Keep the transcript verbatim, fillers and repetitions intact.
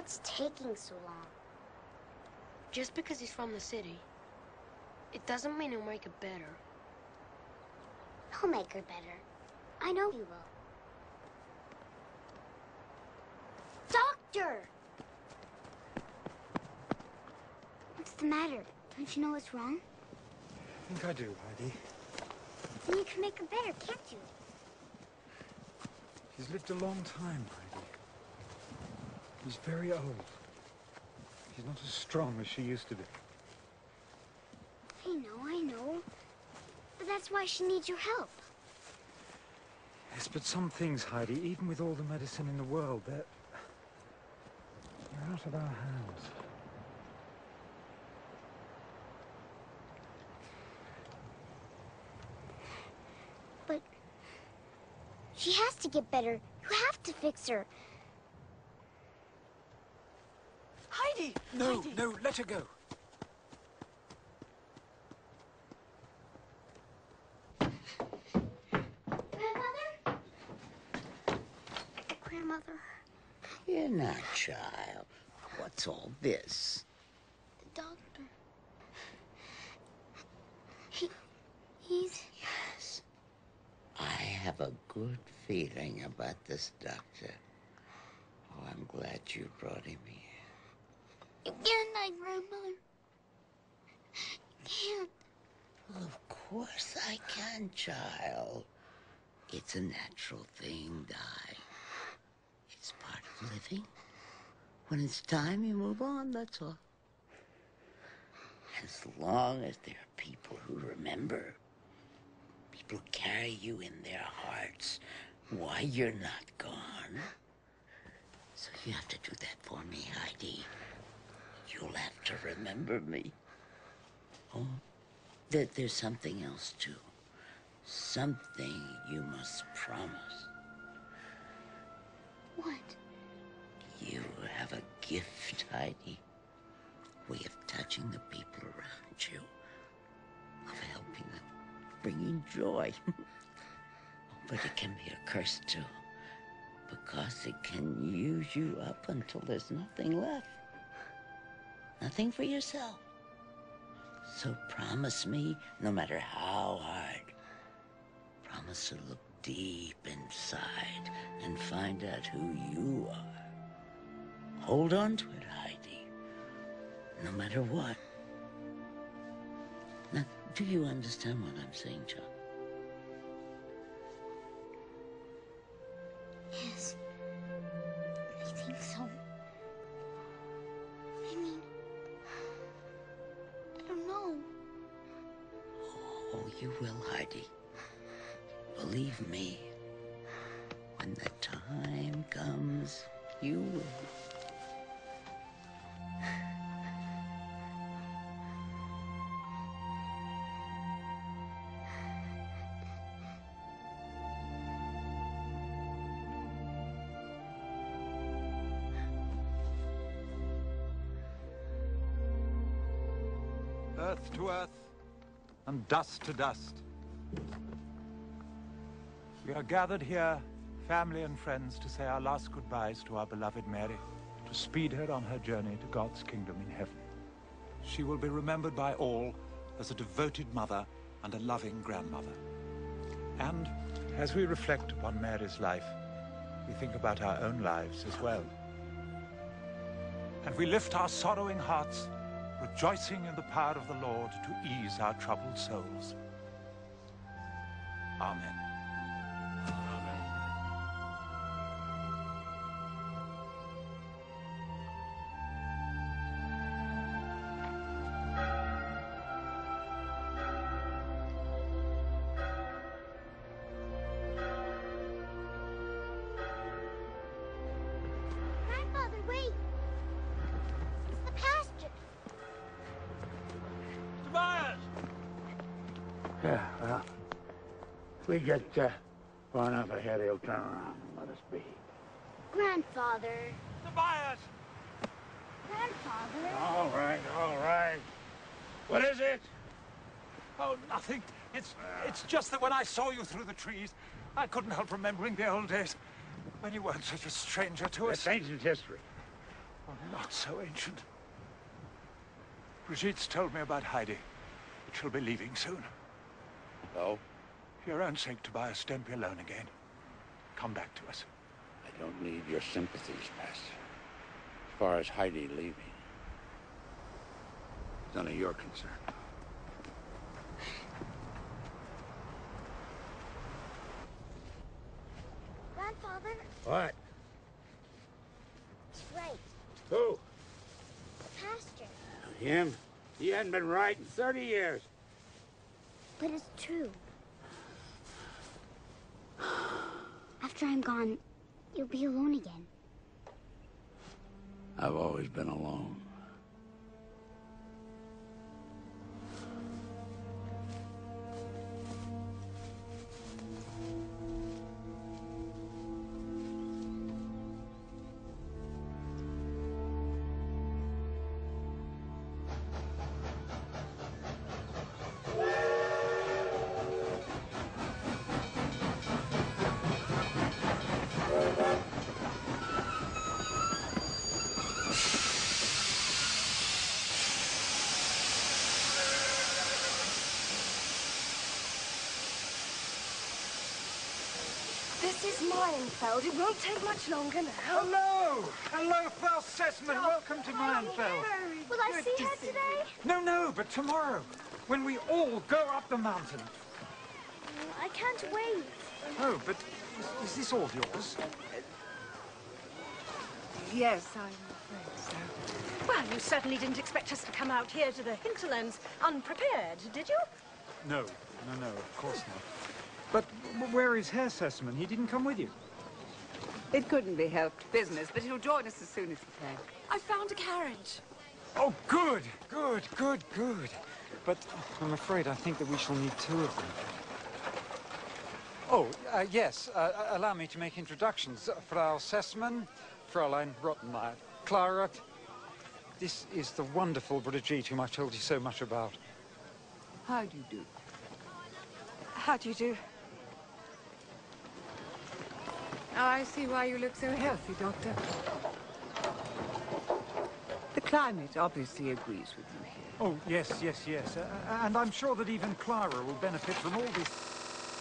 What's taking so long? Just because he's from the city, it doesn't mean he'll make it better. He'll make her better. I know he will. Doctor! What's the matter? Don't you know what's wrong? I think I do, Heidi. Then you can make her better, can't you? She's lived a long time, Heidi. She's very old. She's not as strong as she used to be. I know, I know. But that's why she needs your help. Yes, but some things, Heidi, even with all the medicine in the world, they're... they're out of our hands. But... she has to get better. You have to fix her. Heidi! No, Heidi. No, let her go. You're not, child. What's all this? The doctor. He... he's... Yes. I have a good feeling about this doctor. Oh, I'm glad you brought him here. You can't, my grandmother. You can't. Well, of course I can, child. It's a natural thing, Di. It's part of living. When it's time, you move on, that's all. As long as there are people who remember, people who carry you in their hearts, why you're not gone. So you have to do that for me, Heidi. You'll have to remember me. Oh, that there's something else, too. Something you must promise. What? You have a gift, Heidi. Way of touching the people around you. Of helping them. Bringing joy. But it can be a curse, too. Because it can use you up until there's nothing left. Nothing for yourself. So promise me, no matter how hard, promise to look deep inside and find out who you are. Hold on to it, Heidi, no matter what. Now, do you understand what I'm saying, John? Yes, I think so. I mean, I don't know. Oh, you will, Heidi. Believe me, when the time comes, you will. Earth to earth, and dust to dust. We are gathered here, family and friends, to say our last goodbyes to our beloved Mary, to speed her on her journey to God's kingdom in heaven. She will be remembered by all as a devoted mother and a loving grandmother. And as we reflect upon Mary's life, we think about our own lives as well. And we lift our sorrowing hearts, rejoicing in the power of the Lord to ease our troubled souls. Amen. We get uh, far enough ahead, he'll turn around and let us be. Grandfather. Tobias! Grandfather. All right, all right. What is it? Oh, nothing. It's, uh, it's just that when I saw you through the trees, I couldn't help remembering the old days when you weren't such a stranger to us. That's ancient history. Well, not so ancient. Brigitte's told me about Heidi, but she'll be leaving soon. No? For your own sake, Tobias, don't be alone again. Come back to us. I don't need your sympathies, Pastor. As far as Heidi leaving, it's none of your concern. Grandfather? What? He's right. Who? The pastor. Him? He hadn't been right in thirty years. But it's true. After I'm gone, you'll be alone again. I've always been alone. Mayenfeld, it won't take much longer now. Hello! Hello, Fel Sessman. Oh, welcome to Mayenfeld. Will I see her today? No, no, but tomorrow, when we all go up the mountain. I can't wait. Oh, but is, is this all yours? Yes, I'm afraid so. Well, you certainly didn't expect us to come out here to the hinterlands unprepared, did you? No, no, no, of course not. But where is Herr Sesemann? He didn't come with you. It couldn't be helped. Business, but he'll join us as soon as he can. I found a carriage. Oh, good, good, good, good. But I'm afraid I think that we shall need two of them. Oh, uh, yes, uh, allow me to make introductions. Frau Sessman, Fräulein Rottenmeier, Clara. This is the wonderful Brigitte whom I told you so much about. How do you do? How do you do? Oh, I see why you look so healthy, Doctor. The climate obviously agrees with you here. Oh, yes, yes, yes. Uh, and I'm sure that even Clara will benefit from all this.